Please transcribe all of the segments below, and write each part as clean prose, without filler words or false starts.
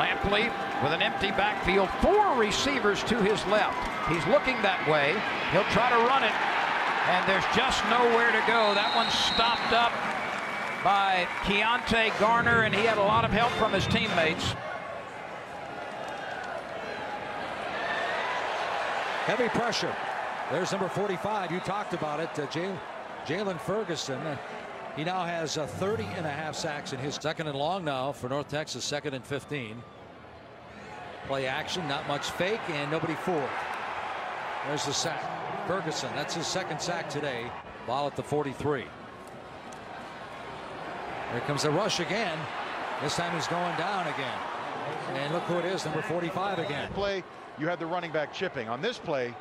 Lampley with an empty backfield, four receivers to his left. He's looking that way. He'll try to run it, and there's just nowhere to go. That one's stopped up by Keontae Garner, and he had a lot of help from his teammates. Heavy pressure. There's number 45. You talked about it, Jaylon Ferguson. He now has 30 and a half sacks in his second and long now for North Texas, second and 15. Play action, not much fake, and nobody fooled. There's the sack. Ferguson, that's his second sack today. Ball at the 43. Here comes the rush again. This time he's going down again. And look who it is, number 45 again. Play, you had the running back chipping. On this play,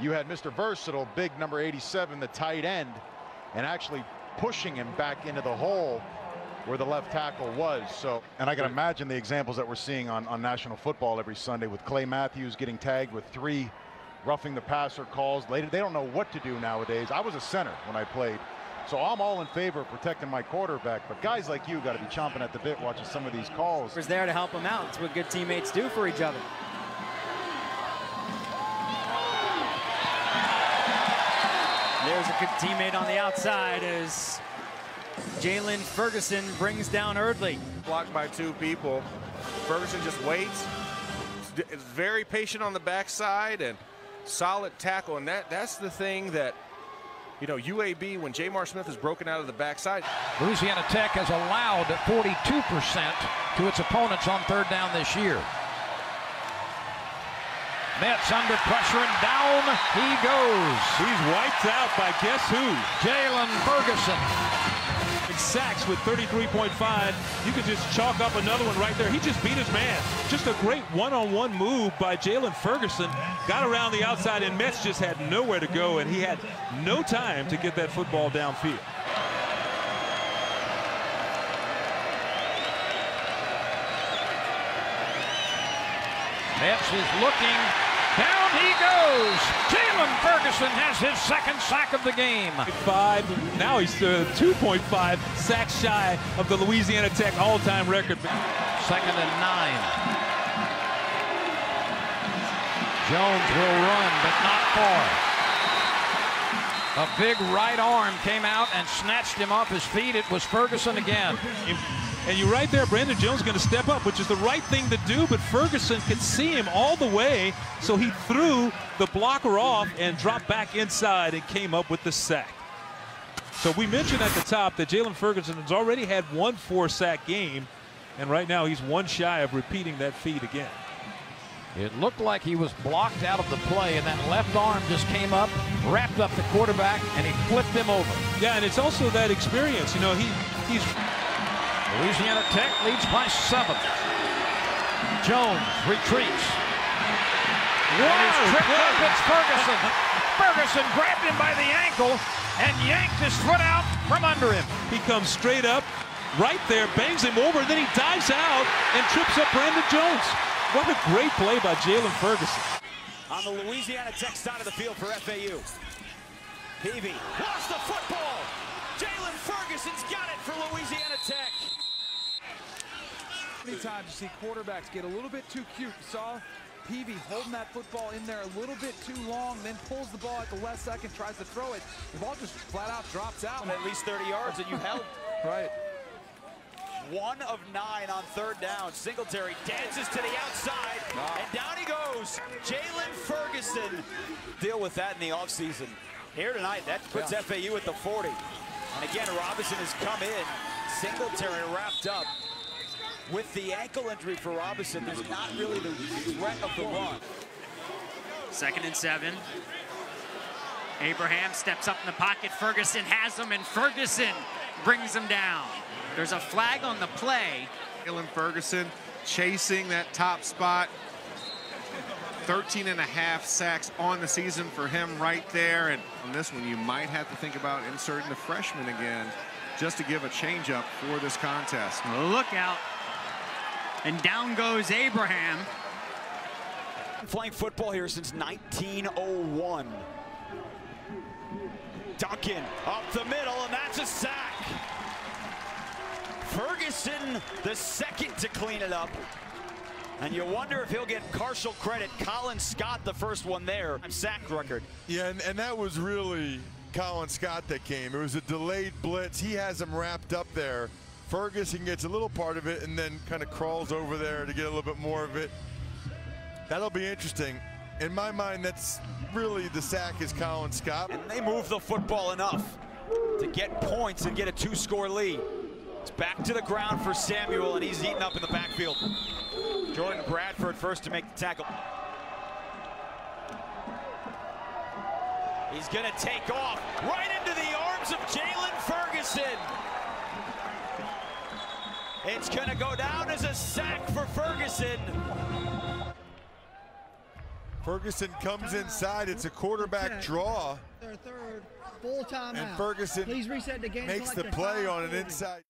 you had Mr. Versatile, big number 87, the tight end, and actually pushing him back into the hole where the left tackle was. So, and I can imagine the examples that we're seeing on national football every Sunday, with Clay Matthews getting tagged with 3 roughing the passer calls. Later, they don't know what to do nowadays. I was a center when I played, so I'm all in favor of protecting my quarterback, but guys like you got to be chomping at the bit watching some of these calls. He's there to help him out. It's what good teammates do for each other. There's a good teammate on the outside as Jaylon Ferguson brings down Erdley. Blocked by 2 people. Ferguson just waits. Is very patient on the backside and solid tackle. And that's the thing that, you know, UAB, when Jamar Smith is broken out of the backside. Louisiana Tech has allowed 42% to its opponents on third down this year. Metz under pressure, and down he goes. He's wiped out by guess who? Jaylon Ferguson. Sacks with 33.5. You could just chalk up another one right there. He just beat his man. Just a great one-on-one move by Jaylon Ferguson. Got around the outside, and Metz just had nowhere to go, and he had no time to get that football downfield. Metz is looking. Down he goes. Jaylon Ferguson has his second sack of the game. 5. Now he's 2.5 sacks shy of the Louisiana Tech all-time record. Second and 9. Jones will run, but not far. A big right arm came out and snatched him off his feet. It was Ferguson again. And you're right there, Brandon Jones going to step up, which is the right thing to do, but Ferguson can see him all the way, so he threw the blocker off and dropped back inside and came up with the sack. So we mentioned at the top that Jaylon Ferguson has already had one 4-sack game, and right now he's one shy of repeating that feat again. It looked like he was blocked out of the play, and that left arm just came up, wrapped up the quarterback, and he flipped him over. Yeah, and it's also that experience. You know, he's... Louisiana Tech leads by 7. Jones retreats. Whoa! Tripped up, it's Ferguson. Ferguson grabbed him by the ankle and yanked his foot out from under him. He comes straight up, right there, bangs him over, then he dives out and trips up Brandon Jones. What a great play by Jaylon Ferguson. On the Louisiana Tech side of the field for FAU. Peavy lost the football. Jaylon Ferguson's got it for Louisiana Tech. Many times you see quarterbacks get a little bit too cute. You saw Peavy holding that football in there a little bit too long, then pulls the ball at the last second, tries to throw it. The ball just flat out drops out. And at least 30 yards that you held. Right. 1 of 9 on third down. Singletary dances to the outside, and down he goes. Jaylon Ferguson. Deal with that in the offseason. Here tonight, that puts FAU at the 40. And again, Robinson has come in. Singletary wrapped up. With the ankle injury for Robinson, there's not really the threat of the run. Second and 7. Abraham steps up in the pocket. Ferguson has him, and Ferguson brings him down. There's a flag on the play. Jaylon Ferguson chasing that top spot. 13 and a half sacks on the season for him right there. And on this one, you might have to think about inserting the freshman again just to give a change-up for this contest. Look out. And down goes Abraham. Playing football here since 1901. Duncan up the middle, and that's a sack. Ferguson, the second to clean it up. And you wonder if he'll get partial credit. Colin Scott, the first one there, sack record. Yeah, and that was really Colin Scott that came. It was a delayed blitz. He has him wrapped up there. Ferguson gets a little part of it and then kind of crawls over there to get a little bit more of it. That'll be interesting. In my mind, that's really the sack is Colin Scott. And they move the football enough to get points and get a two-score lead. It's back to the ground for Samuel, and he's eaten up in the backfield. Jordan Bradford first to make the tackle. He's gonna take off right into the arms of Jaylon Ferguson. It's gonna go down as a sack for Ferguson. Ferguson comes inside. It's a quarterback draw. Their third full timeout. And Ferguson makes the play on an inside.